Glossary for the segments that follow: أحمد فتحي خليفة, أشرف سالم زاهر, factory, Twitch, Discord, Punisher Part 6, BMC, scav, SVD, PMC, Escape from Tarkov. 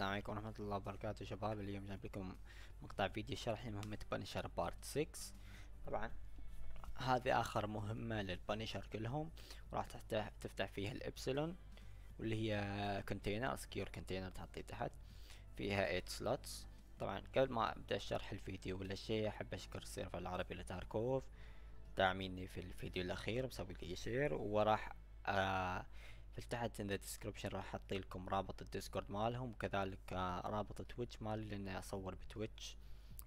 السلام عليكم ورحمة الله وبركاته شباب. اليوم جايب لكم مقطع فيديو شرح لمهمة بانشر بارت 6. طبعا هذه آخر مهمة للبانشر كلهم، وراح تفتح فيها الإبسلون واللي هي كونتينر سكيور كونتينر تحطيه تحت، فيها 8 سلوتس. طبعا قبل ما أبدأ شرح الفيديو ولا شيء أحب أشكر السيرفر العربي لتاركوف داعميني في الفيديو الأخير، مسوي لي شير وراح فتحت in the description راح احط لكم رابط الديسكورد مالهم وكذلك رابط تويتش مالي لاني اصور بتويتش،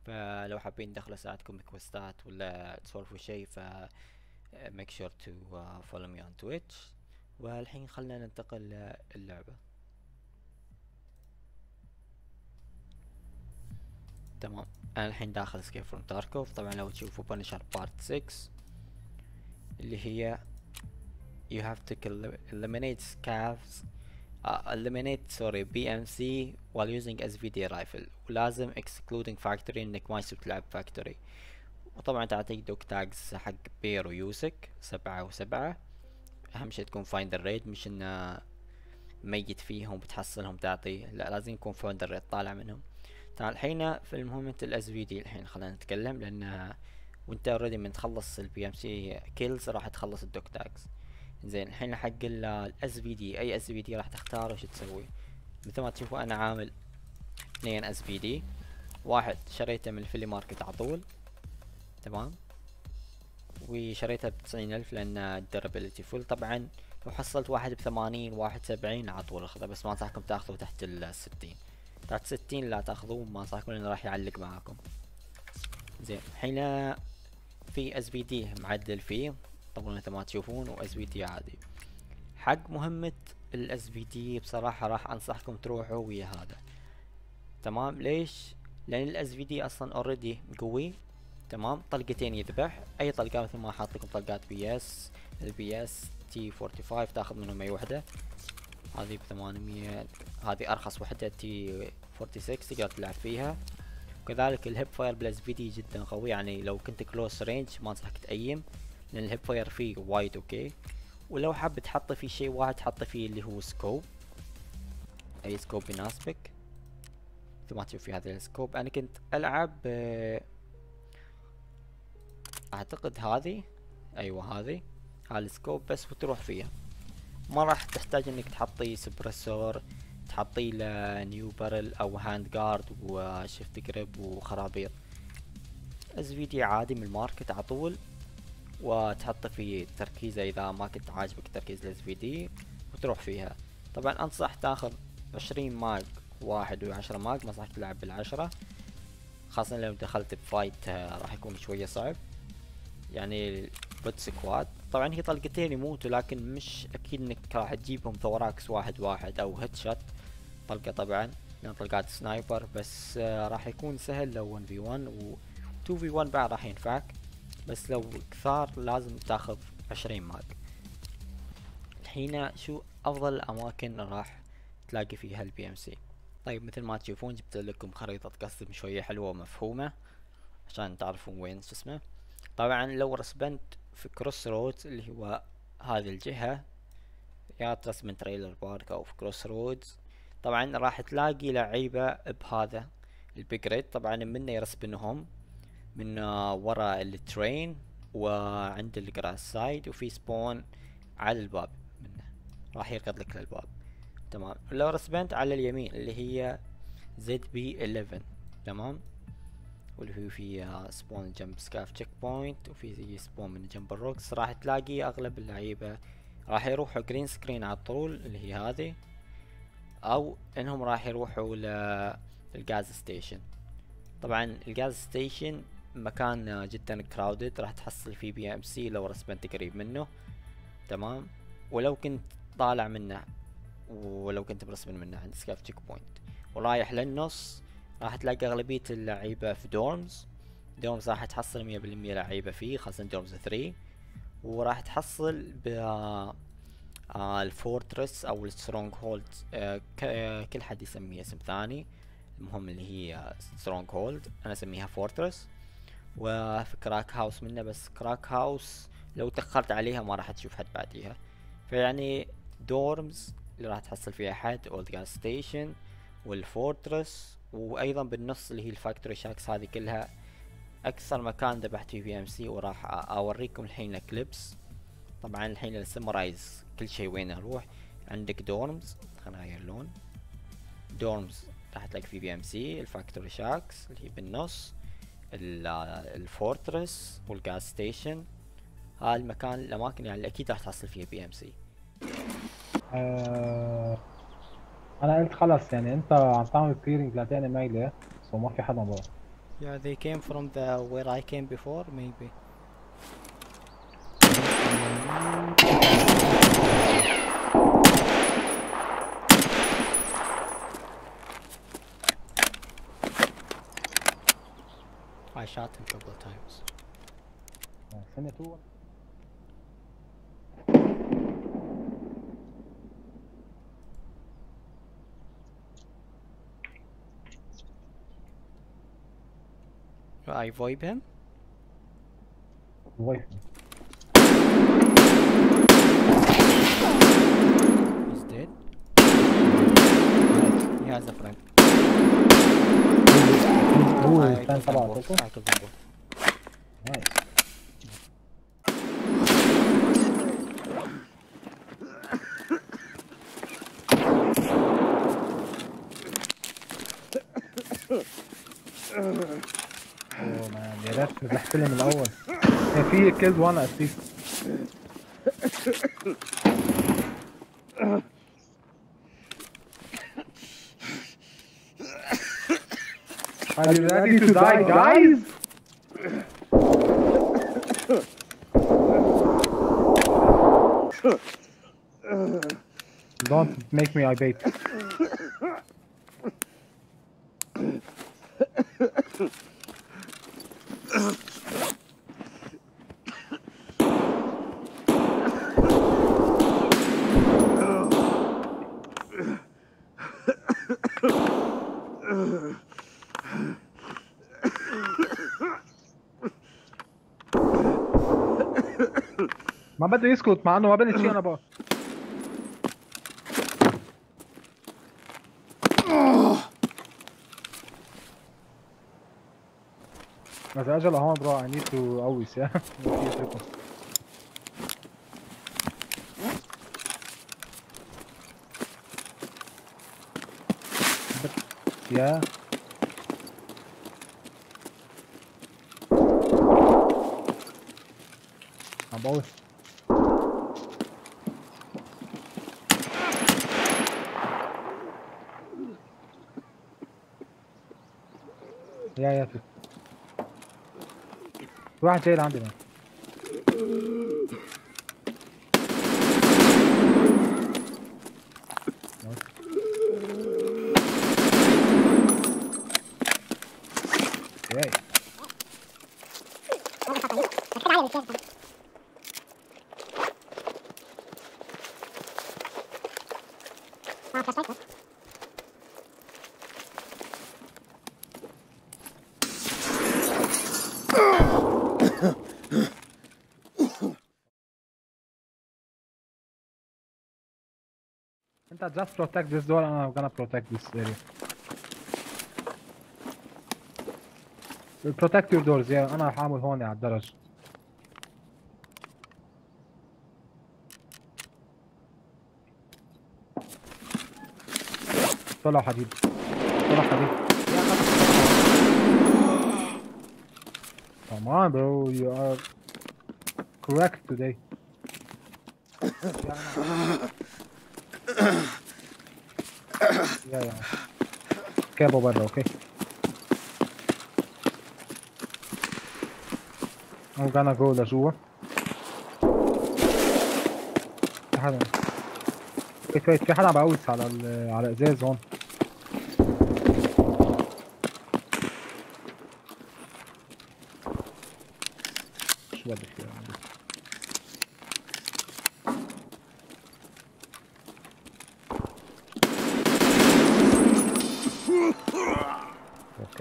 فلو حابين دخلوا اساعدكم بكويستات ولا تسولفوا شي ف make sure to follow me on Twitch. والحين خلنا ننتقل للعبة. تمام، انا الحين داخل Escape from Tarkov. طبعا لو تشوفوا Punisher Part 6 اللي هي you have to eliminate scavs BMC while using SVD rifle، ولازم excluding factory انك ما يصير تلعب factory. وطبعا تعطيك دوك تاجز حق بير ويوسك 7 و7. اهم شي تكون find the raid، مش انه ميت فيهم بتحصلهم تعطيه، لا لازم يكون find the raid طالع منهم. تعال الحين في المهمة SVD الحين خلينا نتكلم، لان وانت already من تخلص PMC kills راح تخلص الدوك تاجز. زين الحين حق SVD، اي SVD راح تختاره وش تسوي. مثل ما تشوفوا انا عامل 2 SVD، واحد شريته من الفلي ماركت عطول تمام، وشريته ب90,000 لان الدرابيلتي فول. طبعا لو حصلت واحد ب80 واحد 70 عطول اخذه، بس ما انصحكم تاخذوه تحت ال60، تحت 60 لا تاخذوه، ما انصحكم لانه راح يعلق معاكم. زين الحين في SVD معدل فيه طبعا مثل ما تشوفون، و SVD عادي. حق مهمة ال SVD بصراحة راح انصحكم تروحوا ويا هذا تمام. ليش؟ لان ال SVD اصلا اوريدي قوي تمام، طلقتين يذبح اي طلقة، مثل ما حاط لكم طلقات BS الBS T45 تاخذ منهم اي وحدة، هذه ب800 هذه ارخص وحدة T46 تقدر تلعب فيها. وكذلك الهيب فاير بال SVD جدا قوي، يعني لو كنت كلوس رينج ما انصحك تأيم لان الهيب فاير فيه وايد. اوكي، ولو حاب تحط فيه شيء واحد حط فيه اللي هو سكوب، اي سكوب يناسبك. مثل ما تشوف في هذا السكوب انا كنت العب اعتقد هذه، ايوه هذه السكوب بس، وتروح فيها ما راح تحتاج انك تحطي سبرسور، تحطي له نيو بارل او هاند جارد وشفت جريب وخرابيط. SVD عادي من الماركت عطول، وتحط في تركيزه اذا ما كنت عاجبك تركيز SVD وتروح فيها. طبعا انصح تاخذ 20 ماج واحد و10 ماج، ما صح تلعب بال10 خاصة لو دخلت بفايت راح يكون شوية صعب، يعني بوت سكواد. طبعا هي طلقتين يموتوا، لكن مش اكيد انك راح تجيبهم ثوراكس واحد واحد او هيد شوت طلقة، طبعا لان طلقات سنايبر، بس راح يكون سهل لو 1v1 و 2v1 بعد راح ينفعك، بس لو كثار لازم تاخذ 20 ماج. الحين شو افضل الاماكن راح تلاقي فيها الPMC؟ طيب مثل ما تشوفون جبت لكم خريطة قصدي شوية حلوة ومفهومة عشان تعرفون وين شو اسمه. طبعا لو رسبنت في كروس رود اللي هو هذه الجهة، يا ترسبن تريلر بارك او في كروس رود، طبعا راح تلاقي لعيبة بهذا البيج ريد. طبعا منه يرسبنهم من ورا الترين وعند الجراس سايد، وفي سبون على الباب منه راح يركض لك للباب تمام. لو رسبنت على اليمين اللي هي ZB11 تمام، واللي هو في سبون جنب سكاف تشيك بوينت، وفي سبون من جنب الروكس، راح تلاقي اغلب اللعيبة راح يروحوا جرين سكرين على طول اللي هي هذه، او انهم راح يروحوا للغاز ستيشن. طبعا الغاز ستيشن مكان جدا كراودد، راح تحصل فيه PMC لو رسبنت قريب منه تمام، ولو كنت طالع منه ولو كنت برسبن منه عند سكاف تشيك بوينت ورايح للنص، راح تلاقي اغلبية اللعيبة في دورمز. دورمز راح تحصل 100% لعيبة فيه، خاصة دورمز 3، وراح تحصل بالفورترس او السترونج هولد، كل حد يسميه اسم ثاني، المهم اللي هي سترونج هولد انا اسميها فورترس، وفي كراك هاوس منه، بس كراك هاوس لو تأخرت عليها ما راح تشوف حد بعديها. فيعني دورمز اللي راح تحصل فيها حد، اولد غاز ستيشن، والفورترس، وايضا بالنص اللي هي الفاكتوري شاكس. هذه كلها اكثر مكان ذبحت فيه بي ام سي، وراح اوريكم الحين كليبس. طبعا الحين السمرايز كل شيء وين اروح. عندك دورمز، خلنا نغير اللون. دورمز راح تلاقي فيه بي ام سي، الفاكتوري شاكس اللي هي بالنص، الفورترس والغاز ستيشن. هاي المكان الاماكن يعني اكيد راح تحصل فيها بي ام سي. انا قلت خلاص يعني انت عم تعمل كليرنج لاتاني مايله، سو ما في حدا برا. Yeah, they came from the where I came before maybe. I shot him a couple of times. Send it to I vibe him. Vibe him. He's dead. He has a friend. Ooh, I killed him. Nice. رحت لي من الاول كان في كيلز وانا اسيست. Are you ready to die guys? Don't make me I bait. ما بده يسكت مع انه ما بنت شيء. انا بقى بس اجل هون برو. I need to always yeah. Yeah. I'm both. يا في واحد جاي لعندي مان. ياي just protect this door and I'm gonna protect this area. Protect your doors. Yeah, انا رح اعمل هون على الدرج. طلع حديد، طلع حديد. Come on bro, you are correct today. Yeah. Careful brother, okay? I'm gonna go لجوا. في حدا في حدا عم بعوز على الازاز هون. شو بدك يا عمي؟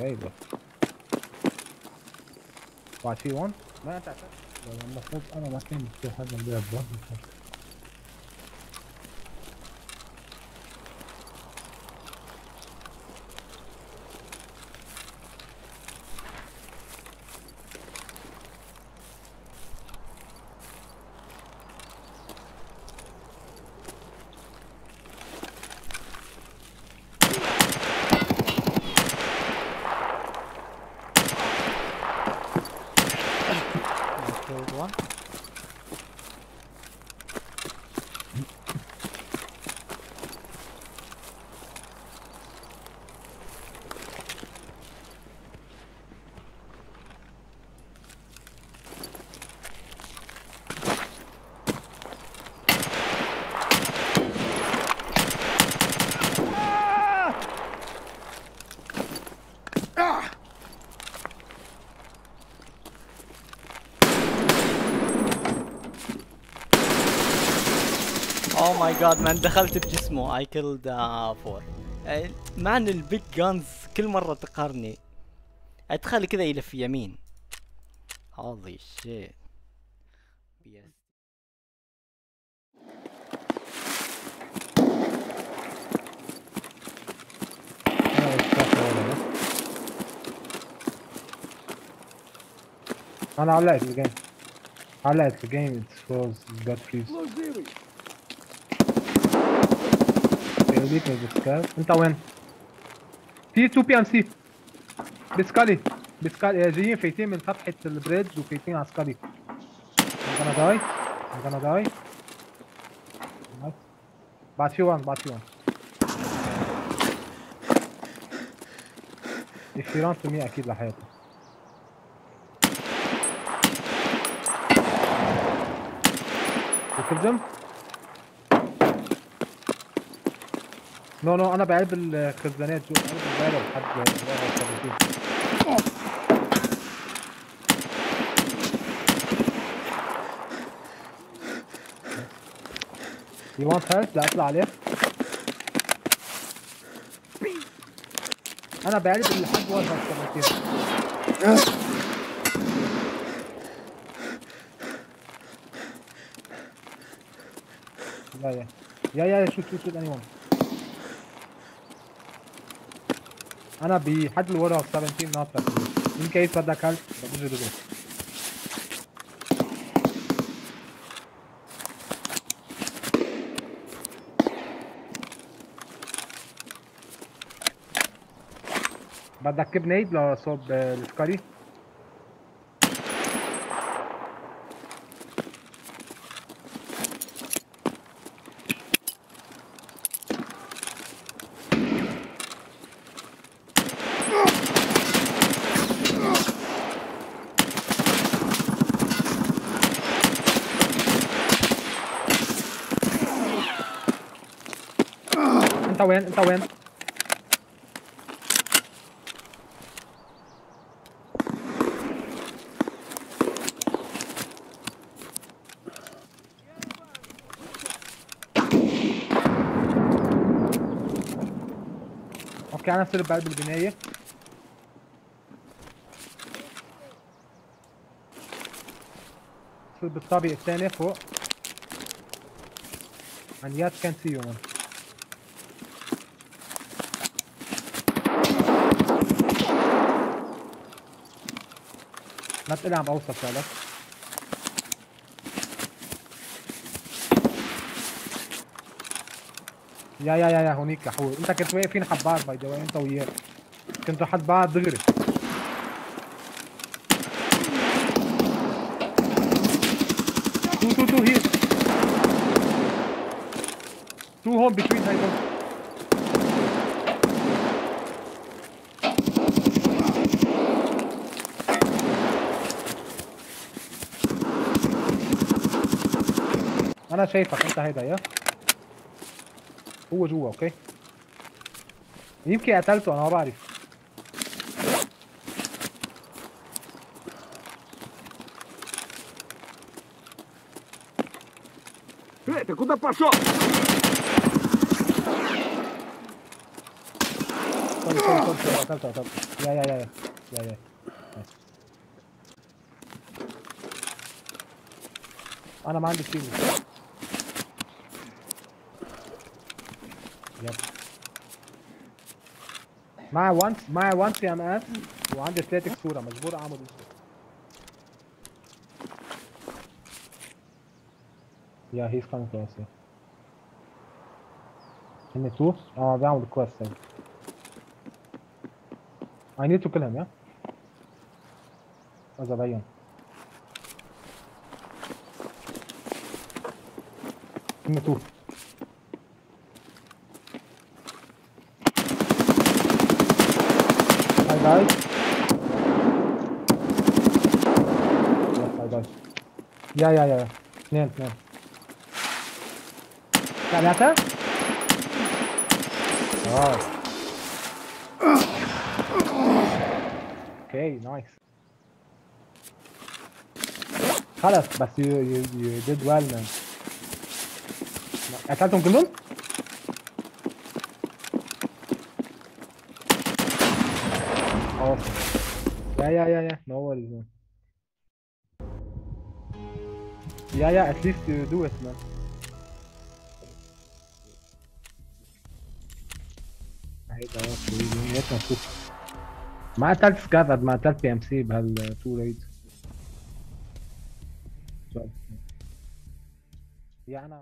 ايوه واحد في هون. ما انت المفروض انا ما كان في حدا بيلعب بوحده. my god man دخلت بجسمه. I killed 4 مان. البيج جانز كل مرة تقهرني. ادخل كذا يلف يمين. Holy shit. Yes. أنا علقت الجيم، علقت الجيم. It was got freeze. يوديكوا بسكال. أنت وين؟ في 2 PMC بسكالي، بسكالي جايين فايتين من فتحة البريدج وفايتين على سكالي. I'm gonna die. I'm gonna die. بعد في 1، بعد في 1. إكسيران تمية أكيد لحياته. تخدم؟ نو نو أنا بعيب الخزانات. شوف أنا بعيب حد يوان خالد. لا أطلع عليه. أنا بعيب الحد واجهة الخزانات. Yeah, yeah, yeah, yeah, shoot, shoot, shoot anyone. أنا بحد الورا 17 ناطر. إن كيس بدك هل بجي بجي. بدك كبنيد لصوب السكاري. وين انت؟ وين اوكي. انا صرت بقلب البنايه. صرت بالطابق الثاني فوق. and yet can't see you man. ما تقلي عم اوصف لك. يا يا يا يا هونيك يا حور. انت كنت واقفين حبار باي ذا واي. انت وياه كنتوا حد بعض دغري. تو تو تو هير تو هون بتوين هاي دون. أنا شايفك أنت هيدا يا هو جوا. أوكي يمكن قتلته أنا ما بعرف. قتلته. يا يا يا يا يا أنا ما عندي شيء. يب معي 1 سي ام اس وعندي 3 كسوره. مجبور اعمل كسور. يا هيز كان كويس. هن 2 انا بعمل كويس. اي نيد تو كلهم يا هذا باين. هن 2 guys. Yes, I died. Yeah. Name. Got it? Oh. Okay, nice. خلاص, but you did well, man. قتلتهم كلهم؟ اه يا ما هو يا اتليست دو ات مان. مع تلت سكافد مع تلت بي ام سي بهالتو ريد. يعني